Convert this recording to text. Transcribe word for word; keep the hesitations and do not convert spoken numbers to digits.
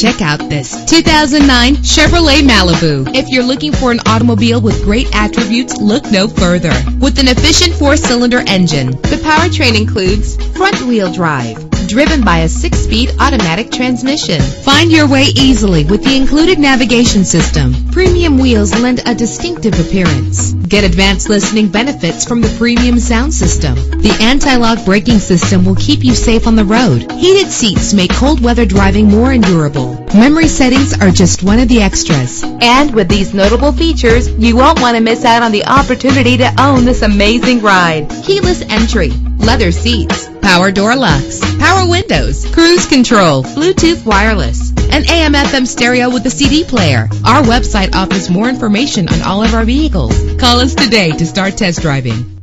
check out this two thousand nine Chevrolet Malibu. If you're looking for an automobile with great attributes, look no further. With an efficient four-cylinder engine, the powertrain includes front-wheel drive, driven by a six-speed automatic transmission. Find your way easily with the included navigation system. Premium wheels lend a distinctive appearance. Get advanced listening benefits from the premium sound system. The anti-lock braking system will keep you safe on the road. Heated seats make cold weather driving more endurable. Memory settings are just one of the extras. And with these notable features, you won't want to miss out on the opportunity to own this amazing ride. Keyless entry, leather seats, power door locks, power windows, cruise control, Bluetooth wireless, an A M F M stereo with a C D player. Our website offers more information on all of our vehicles. Call us today to start test driving.